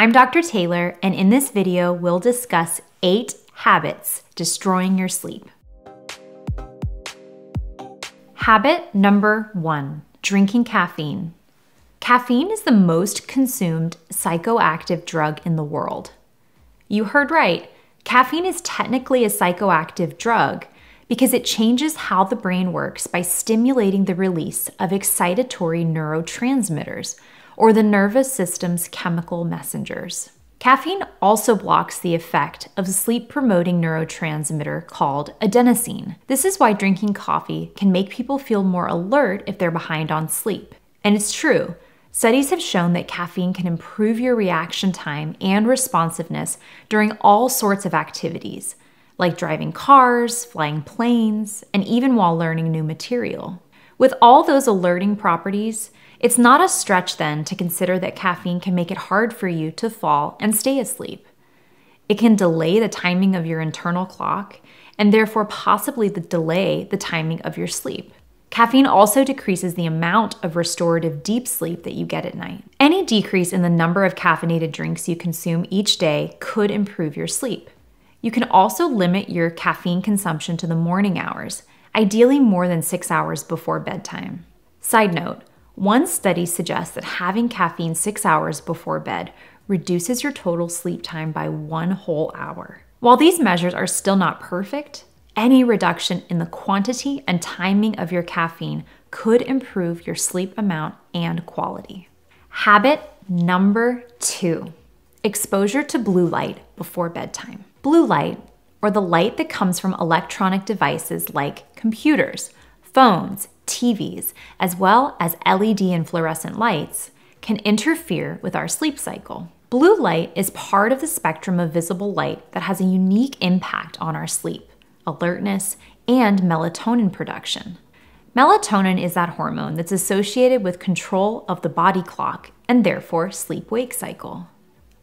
I'm Dr. Taylor, and in this video, we'll discuss 8 habits destroying your sleep. Habit number 1, drinking caffeine. Caffeine is the most consumed psychoactive drug in the world. You heard right. Caffeine is technically a psychoactive drug because it changes how the brain works by stimulating the release of excitatory neurotransmitters, or the nervous system's chemical messengers. Caffeine also blocks the effect of a sleep-promoting neurotransmitter called adenosine. This is why drinking coffee can make people feel more alert if they're behind on sleep. And it's true. Studies have shown that caffeine can improve your reaction time and responsiveness during all sorts of activities, like driving cars, flying planes, and even while learning new material. With all those alerting properties, it's not a stretch then to consider that caffeine can make it hard for you to fall and stay asleep. It can delay the timing of your internal clock and therefore possibly delay the timing of your sleep. Caffeine also decreases the amount of restorative deep sleep that you get at night. Any decrease in the number of caffeinated drinks you consume each day could improve your sleep. You can also limit your caffeine consumption to the morning hours, ideally more than 6 hours before bedtime. Side note, one study suggests that having caffeine 6 hours before bed reduces your total sleep time by 1 whole hour. While these measures are still not perfect, any reduction in the quantity and timing of your caffeine could improve your sleep amount and quality. Habit number 2, exposure to blue light before bedtime. Blue light, or the light that comes from electronic devices like computers, phones, TVs, as well as LED and fluorescent lights, can interfere with our sleep cycle. Blue light is part of the spectrum of visible light that has a unique impact on our sleep, alertness, and melatonin production. Melatonin is that hormone that's associated with control of the body clock and therefore sleep-wake cycle.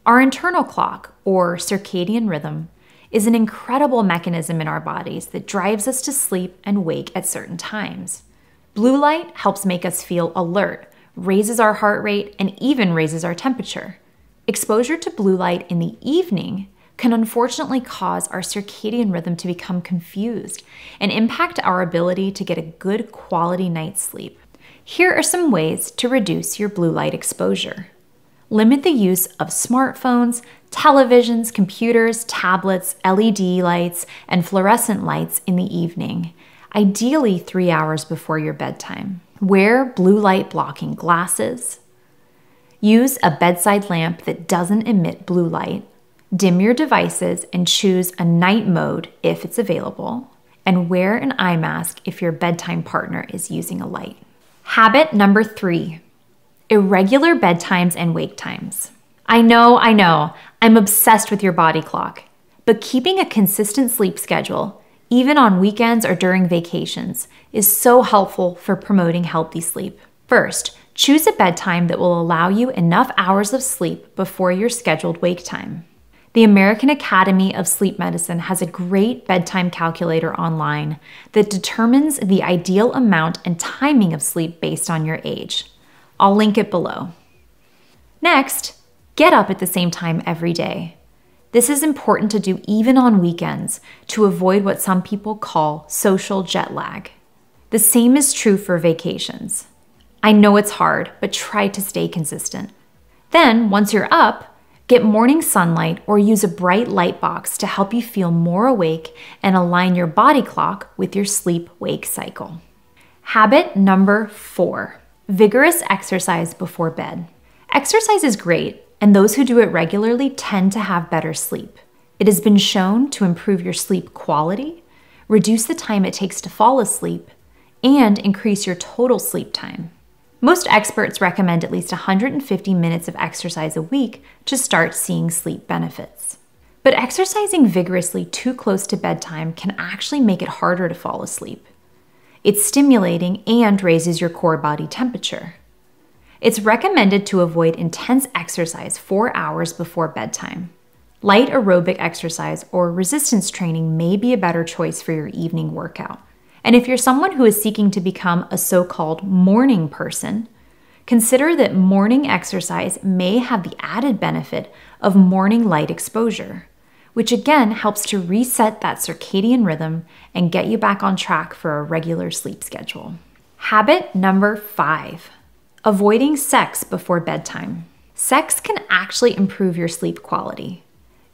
Our internal clock, or circadian rhythm, is an incredible mechanism in our bodies that drives us to sleep and wake at certain times. Blue light helps make us feel alert, raises our heart rate, and even raises our temperature. Exposure to blue light in the evening can unfortunately cause our circadian rhythm to become confused and impact our ability to get a good quality night's sleep. Here are some ways to reduce your blue light exposure. Limit the use of smartphones, televisions, computers, tablets, LED lights, and fluorescent lights in the evening, ideally 3 hours before your bedtime. Wear blue light blocking glasses. Use a bedside lamp that doesn't emit blue light. Dim your devices and choose a night mode if it's available. And wear an eye mask if your bedtime partner is using a light. Habit number 3, irregular bedtimes and wake times. I know, I'm obsessed with your body clock, but keeping a consistent sleep schedule, even on weekends or during vacations, is so helpful for promoting healthy sleep. First, choose a bedtime that will allow you enough hours of sleep before your scheduled wake time. The American Academy of Sleep Medicine has a great bedtime calculator online that determines the ideal amount and timing of sleep based on your age. I'll link it below. Next, get up at the same time every day. This is important to do even on weekends to avoid what some people call social jet lag. The same is true for vacations. I know it's hard, but try to stay consistent. Then, once you're up, get morning sunlight or use a bright light box to help you feel more awake and align your body clock with your sleep-wake cycle. Habit number 4, vigorous exercise before bed. Exercise is great, and those who do it regularly tend to have better sleep. It has been shown to improve your sleep quality, reduce the time it takes to fall asleep, and increase your total sleep time. Most experts recommend at least 150 minutes of exercise a week to start seeing sleep benefits. But exercising vigorously too close to bedtime can actually make it harder to fall asleep. It's stimulating and raises your core body temperature. It's recommended to avoid intense exercise 4 hours before bedtime. Light aerobic exercise or resistance training may be a better choice for your evening workout. And if you're someone who is seeking to become a so-called morning person, Consider that morning exercise may have the added benefit of morning light exposure, which again helps to reset that circadian rhythm and get you back on track for a regular sleep schedule. Habit number 5, avoiding sex before bedtime. Sex can actually improve your sleep quality.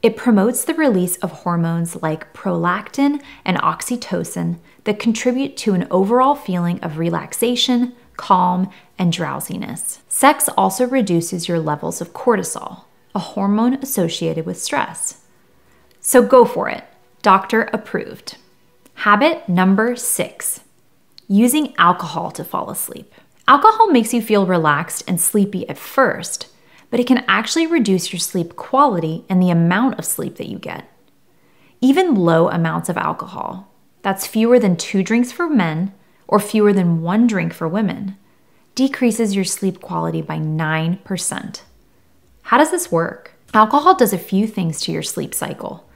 It promotes the release of hormones like prolactin and oxytocin that contribute to an overall feeling of relaxation, calm, and drowsiness. Sex also reduces your levels of cortisol, a hormone associated with stress. So go for it. Doctor approved. Habit number 6, using alcohol to fall asleep. Alcohol makes you feel relaxed and sleepy at first, but it can actually reduce your sleep quality and the amount of sleep that you get. Even low amounts of alcohol, that's fewer than 2 drinks for men or fewer than 1 drink for women, decreases your sleep quality by 9%. How does this work? Alcohol does a few things to your sleep cycle.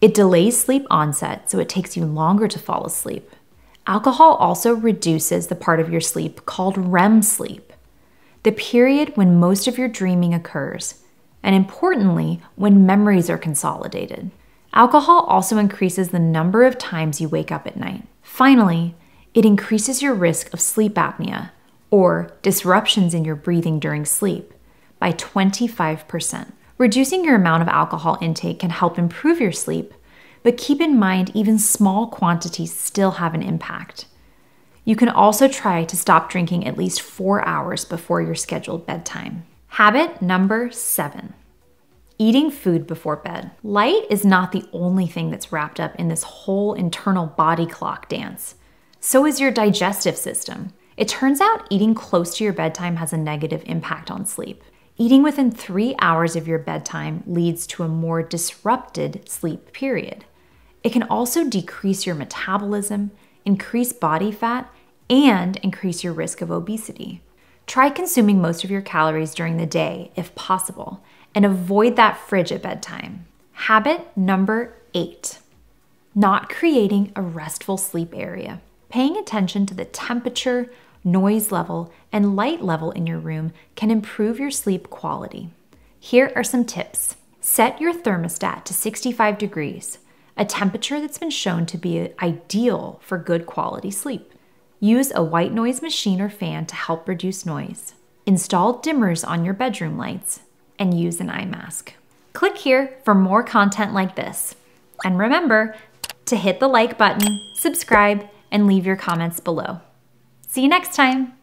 It delays sleep onset, so it takes you longer to fall asleep. Alcohol also reduces the part of your sleep called REM sleep, the period when most of your dreaming occurs, and importantly, when memories are consolidated. Alcohol also increases the number of times you wake up at night. Finally, it increases your risk of sleep apnea, or disruptions in your breathing during sleep, by 25%. Reducing your amount of alcohol intake can help improve your sleep, but keep in mind even small quantities still have an impact. You can also try to stop drinking at least 4 hours before your scheduled bedtime. Habit number 7, eating food before bed. Light is not the only thing that's wrapped up in this whole internal body clock dance. So is your digestive system. It turns out eating close to your bedtime has a negative impact on sleep. Eating within 3 hours of your bedtime leads to a more disrupted sleep period. It can also decrease your metabolism, increase body fat, and increase your risk of obesity. Try consuming most of your calories during the day, if possible, and avoid that fridge at bedtime. Habit number 8, not creating a restful sleep area. Paying attention to the temperature, noise level, and light level in your room can improve your sleep quality. Here are some tips. Set your thermostat to 65 degrees, a temperature that's been shown to be ideal for good quality sleep. Use a white noise machine or fan to help reduce noise. Install dimmers on your bedroom lights and use an eye mask. Click here for more content like this. And remember to hit the like button, subscribe, and leave your comments below. See you next time.